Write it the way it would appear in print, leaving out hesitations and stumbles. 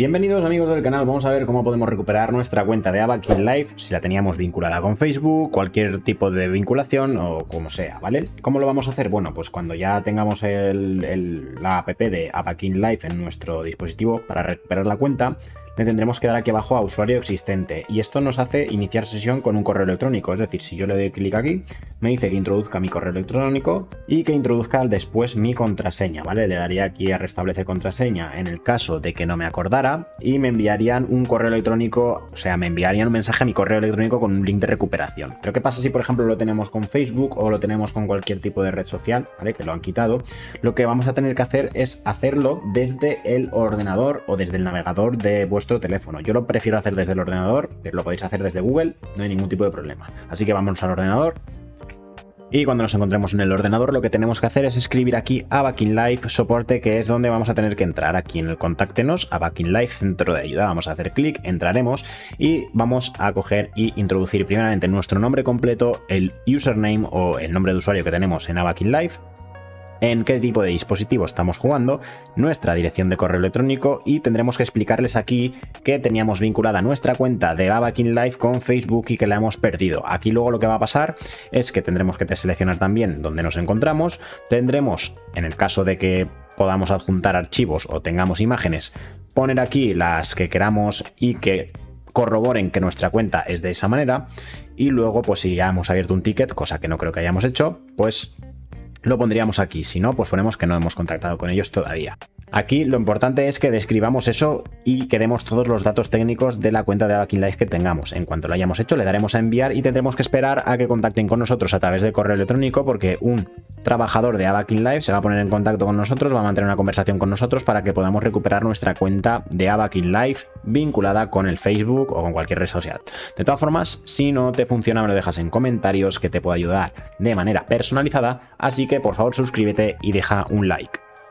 Bienvenidos amigos del canal, vamos a ver cómo podemos recuperar nuestra cuenta de Avakin Life si la teníamos vinculada con Facebook, cualquier tipo de vinculación o como sea, ¿vale? ¿Cómo lo vamos a hacer? Bueno, pues cuando ya tengamos la app de Avakin Life en nuestro dispositivo para recuperar la cuenta, le tendremos que dar aquí abajo a usuario existente y esto nos hace iniciar sesión con un correo electrónico, es decir, si yo le doy clic aquí, me dice que introduzca mi correo electrónico y que introduzca después mi contraseña, ¿vale? Le daría aquí a restablecer contraseña en el caso de que no me acordara y me enviarían un correo electrónico, o sea, me enviarían un mensaje a mi correo electrónico con un link de recuperación. Pero ¿qué pasa si, por ejemplo, lo tenemos con Facebook o lo tenemos con cualquier tipo de red social, ¿vale? Que lo han quitado. Lo que vamos a tener que hacer es hacerlo desde el ordenador o desde el navegador de vuestro teléfono. Yo lo prefiero hacer desde el ordenador, pero lo podéis hacer desde Google, no hay ningún tipo de problema. Así que vamos al ordenador. Y cuando nos encontremos en el ordenador lo que tenemos que hacer es escribir aquí Avakin Life soporte, que es donde vamos a tener que entrar aquí en el contáctenos, Avakin Life centro de ayuda. Vamos a hacer clic, entraremos y vamos a coger y introducir primeramente nuestro nombre completo, el username o el nombre de usuario que tenemos en Avakin Life, en qué tipo de dispositivo estamos jugando, nuestra dirección de correo electrónico y tendremos que explicarles aquí que teníamos vinculada nuestra cuenta de Avakin Life con Facebook y que la hemos perdido. Aquí luego lo que va a pasar es que tendremos que seleccionar también dónde nos encontramos, tendremos, en el caso de que podamos adjuntar archivos o tengamos imágenes, poner aquí las que queramos y que corroboren que nuestra cuenta es de esa manera y luego pues si ya hemos abierto un ticket, cosa que no creo que hayamos hecho, pues lo pondríamos aquí, si no, pues ponemos que no hemos contactado con ellos todavía. Aquí lo importante es que describamos eso y que demos todos los datos técnicos de la cuenta de Avakin Life que tengamos. En cuanto lo hayamos hecho, le daremos a enviar y tendremos que esperar a que contacten con nosotros a través de correo electrónico porque un trabajador de Avakin Life se va a poner en contacto con nosotros, va a mantener una conversación con nosotros para que podamos recuperar nuestra cuenta de Avakin Life vinculada con el Facebook o con cualquier red social. De todas formas, si no te funciona me lo dejas en comentarios que te puedo ayudar de manera personalizada, así que por favor suscríbete y deja un like.